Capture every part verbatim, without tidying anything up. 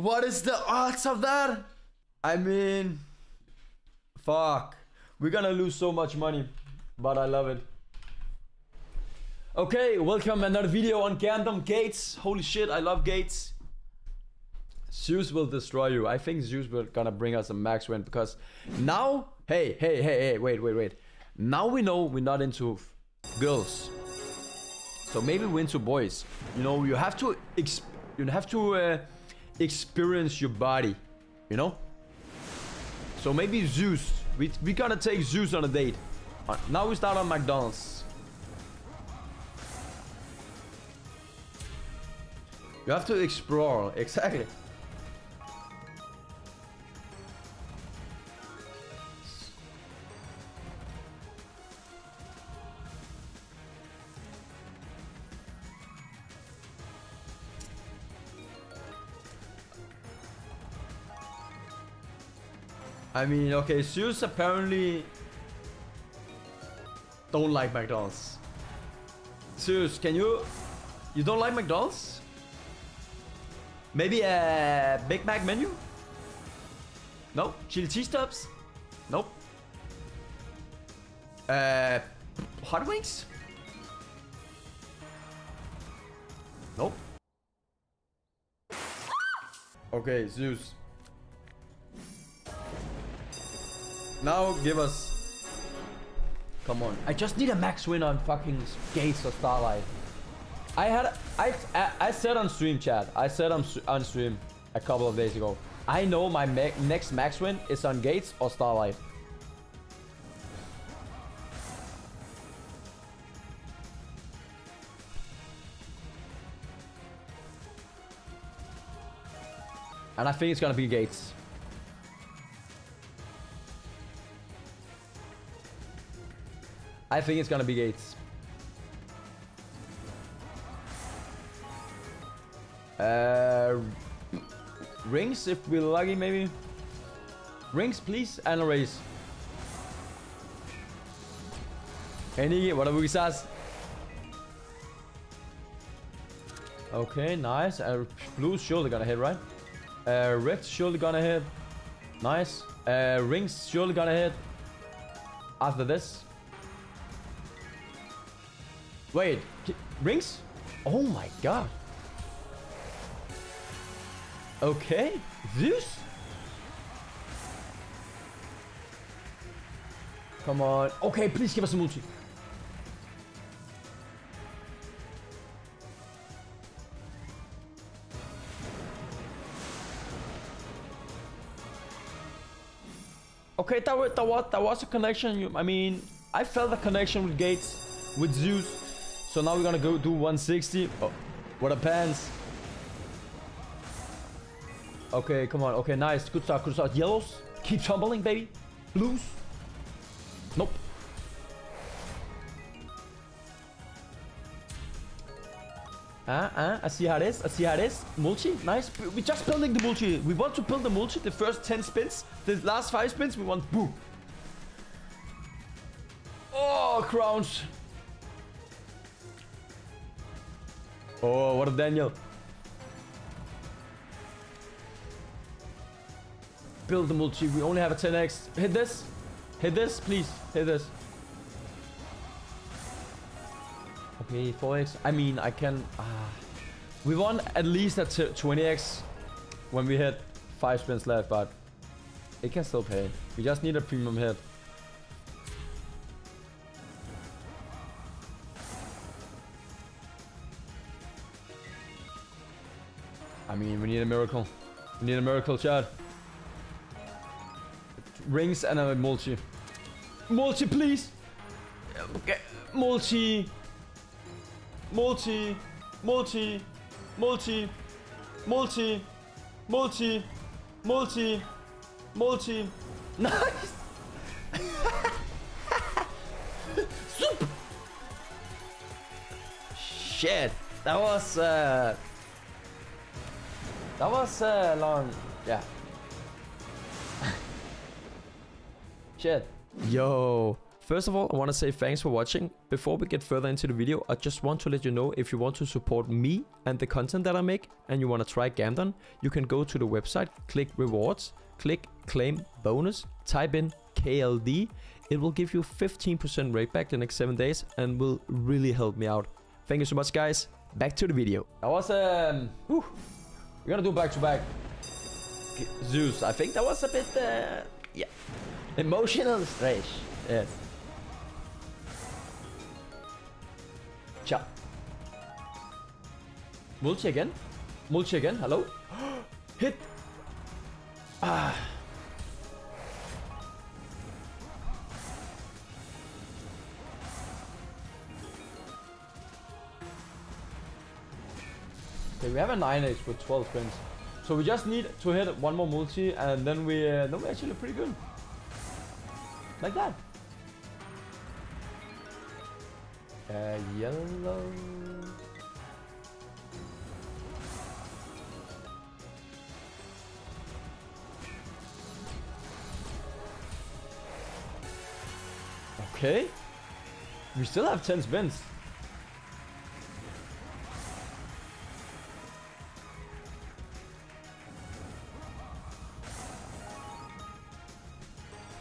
What is the odds of that? I mean, fuck. We're gonna lose so much money, but I love it. Okay, welcome another video on Gamdom Gates. Holy shit, I love Gates. Zeus will destroy you. I think Zeus will gonna bring us a max win because now, hey, hey, hey, hey, wait, wait, wait. Now we know we're not into girls. So maybe we're into boys. You know, you have to, exp you have to uh, experience your body, you know? So maybe Zeus, we, we gotta take Zeus on a date. Right, now we start on McDonald's. You have to explore, exactly. I mean, okay, Zeus apparently don't like McDonald's. Zeus, can you... You don't like McDonald's? Maybe a Big Mac menu? No? Chili cheese tubs? Nope. Uh, hot wings? Nope. Okay, Zeus. Now give us... Come on. I just need a max win on fucking Gates or Starlight. I had... I, I, I said on stream, chat. I said on, on stream a couple of days ago. I know my me next max win is on Gates or Starlight. And I think it's gonna be Gates. I think it's gonna be Gates. Uh, rings, if we're lucky, maybe. Rings, please, and a race. Any, whatever we says. Okay, nice. Uh, blue shoulder gonna hit, right? Uh, red shoulder gonna hit. Nice. Uh, rings shoulder gonna hit. After this. Wait, rings? Oh my god. Okay, Zeus? Come on. Okay, please give us a multi. Okay, that was, that was, that was a connection. I mean, I felt a connection with Gates, with Zeus. So now we're gonna go do one sixty. Oh, what a pants. Okay, come on. Okay, nice. Good start, good start. Yellows. Keep tumbling, baby. Blues. Nope. Ah, ah. I see how it is. I see how it is. Multi. Nice. We're just building the multi. We want to build the multi. The first ten spins. The last five spins, we want boom. Oh, crowns. Oh, what a Daniel. Build the multi. We only have a ten X. Hit this. Hit this, please. Hit this. Okay, four X. I mean, I can... Uh, we want at least a twenty X when we hit five spins left, but it can still pay. We just need a premium hit. I mean, we need a miracle. We need a miracle, Chad. Rings and a multi. Multi, please! Okay. Multi. Multi. Multi. Multi. Multi. Multi. Multi. Multi. Nice! Soup! Shit. That was... Uh... That was uh, long, yeah. Shit. Yo, First of all, I want to say thanks for watching. Before we get further into the video, I just want to let you know if you want to support me and the content that I make and you want to try Gamdom, you can go to the website, click rewards, click claim bonus, type in K L D. It will give you fifteen percent rate back the next seven days and will really help me out. Thank you so much, guys. Back to the video. That was um, whew, we're gonna do back to back. Zeus, I think that was a bit, uh, yeah, emotional stress. Yes. Ciao. Multi again. Multi again. Hello. Hit. Ah. Okay, we have a nine H with twelve wins. So we just need to hit one more multi and then, we, uh, then we're actually pretty good. Like that. Uh, yellow. Okay. We still have ten spins.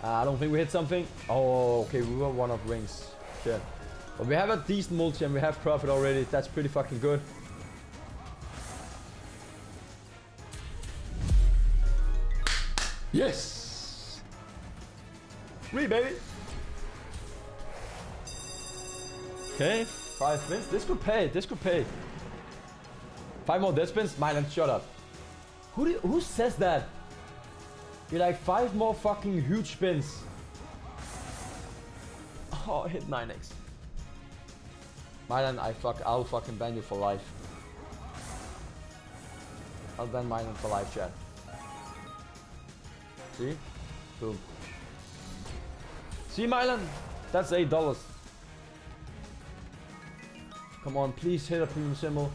I don't think we hit something. Oh, okay, we were one of rings. Shit. But we have a decent multi and we have profit already. That's pretty fucking good. Yes! Three, baby! Okay, five spins. This could pay, this could pay. Five more dead spins? Myland, shut up. Who, do you, who says that? You're like five more fucking huge spins. Oh, hit nine X. Myland, I fuck, I'll fucking ban you for life. I'll ban Myland for life, chat. See? Boom. See, Myland? That's eight dollars. Come on, please hit a premium symbol.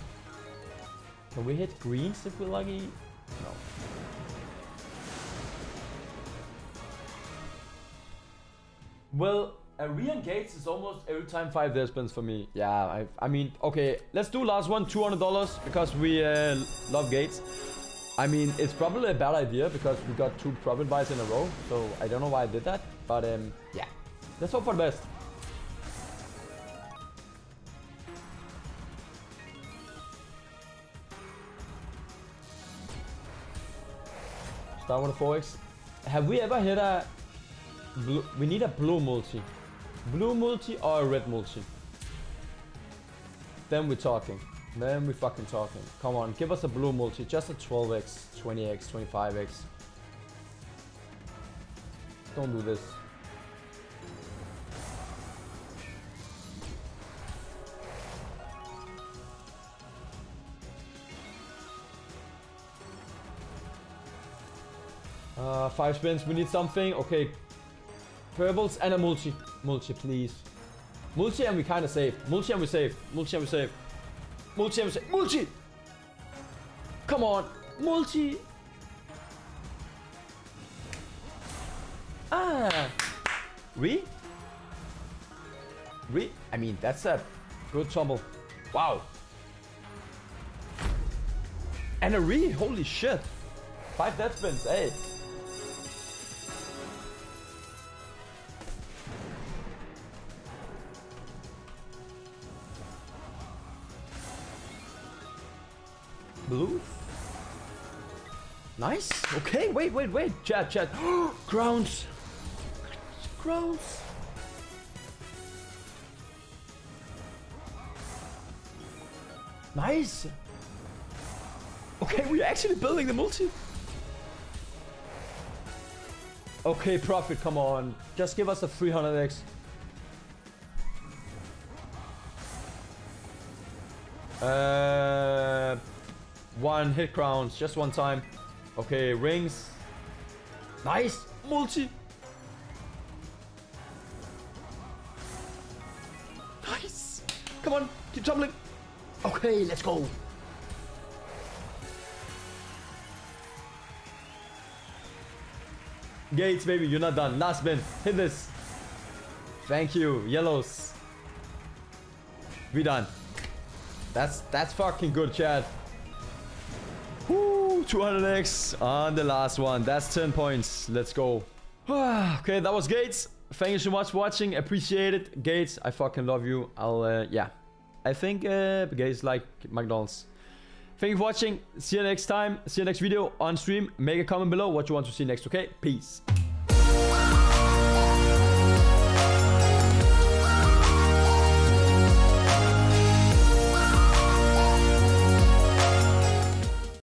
Can we hit greens if we're lucky? No. Well, a re-engage is almost every time five dead spins for me. Yeah, I, I mean, okay, let's do last one, two hundred dollars, because we uh, love Gates. I mean, it's probably a bad idea because we got two profit buys in a row, so I don't know why I did that, but um, yeah, let's hope for the best. Start with a four X. Have we ever hit a... Blue, we need a blue multi. Blue multi or a red multi. Then we're talking. Then we're fucking talking. Come on, give us a blue multi. Just a twelve X, twenty X, twenty-five X. Don't do this. Uh, five spins, we need something. Okay. Purples and a multi. Multi, please. Multi and we kind of save. Multi and we save. Multi and we save. Multi and we save. Multi! Come on. Multi! Ah! Re? Re? I mean, that's a good tumble. Wow. And a re? Holy shit. Five dead spins, hey. Blue. Nice. Okay, wait, wait, wait. Chat, chat. Grounds. Grounds. Nice. Okay, we're actually building the multi. Okay, profit, come on. Just give us a three hundred X. Uh... One hit crowns, just one time. Okay, rings. Nice! Multi! Nice! Come on, keep tumbling. Okay, let's go. Gates, baby, you're not done. Last spin. Hit this. Thank you, yellows. We done. That's that's fucking good, chat. Woo, two hundred X on the last one. That's ten points. Let's go. Okay, that was Gates. Thank you so much for watching. Appreciate it. Gates, I fucking love you. I'll, uh, yeah. I think uh, Gates like McDonald's. Thank you for watching. See you next time. See you next video on stream. Make a comment below what you want to see next, okay? Peace.